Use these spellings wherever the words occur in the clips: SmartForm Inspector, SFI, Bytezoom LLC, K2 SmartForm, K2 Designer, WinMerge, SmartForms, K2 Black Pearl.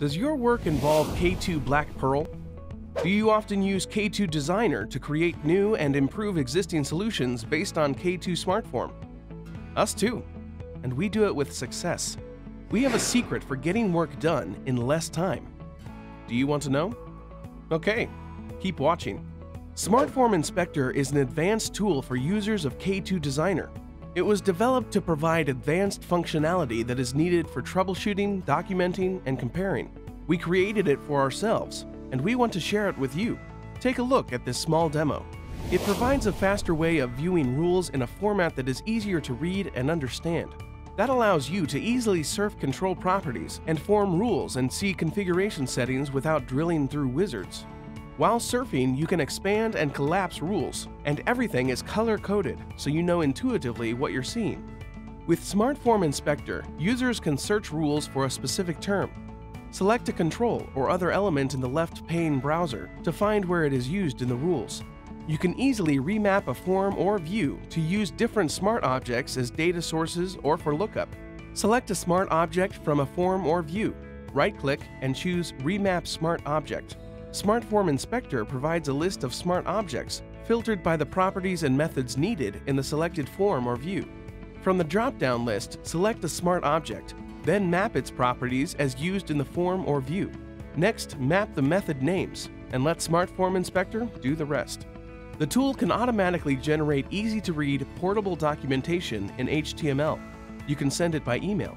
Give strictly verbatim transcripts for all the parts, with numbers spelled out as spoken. Does your work involve K two Black Pearl? Do you often use K two Designer to create new and improve existing solutions based on K two SmartForm? Us too, and we do it with success. We have a secret for getting work done in less time. Do you want to know? Okay, keep watching. SmartForm Inspector is an advanced tool for users of K two Designer. It was developed to provide advanced functionality that is needed for troubleshooting, documenting, and comparing. We created it for ourselves, and we want to share it with you. Take a look at this small demo. It provides a faster way of viewing rules in a format that is easier to read and understand. That allows you to easily surf control properties and form rules and see configuration settings without drilling through wizards. While surfing, you can expand and collapse rules, and everything is color-coded, so you know intuitively what you're seeing. With SmartForm Inspector, users can search rules for a specific term. Select a control or other element in the left pane browser to find where it is used in the rules. You can easily remap a form or view to use different smart objects as data sources or for lookup. Select a smart object from a form or view, right-click, and choose Remap Smart Object. SmartForm Inspector provides a list of smart objects filtered by the properties and methods needed in the selected form or view. From the drop-down list, select a smart object, then map its properties as used in the form or view. Next, map the method names and let SmartForm Inspector do the rest. The tool can automatically generate easy-to-read, portable documentation in H T M L. You can send it by email.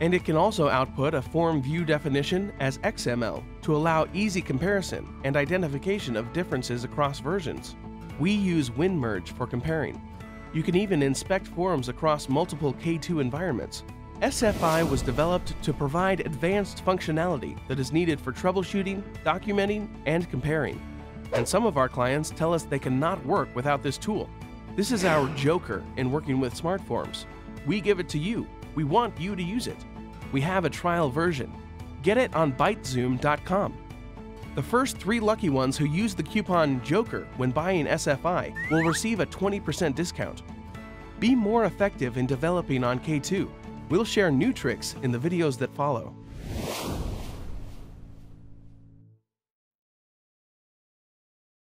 And it can also output a form view definition as X M L to allow easy comparison and identification of differences across versions. We use WinMerge for comparing. You can even inspect forms across multiple K two environments. S F I was developed to provide advanced functionality that is needed for troubleshooting, documenting, and comparing. And some of our clients tell us they cannot work without this tool. This is our joker in working with SmartForms. We give it to you. We want you to use it. We have a trial version. Get it on Byte Zoom dot com. The first three lucky ones who use the coupon JOKER when buying S F I will receive a twenty percent discount. Be more effective in developing on K two. We'll share new tricks in the videos that follow.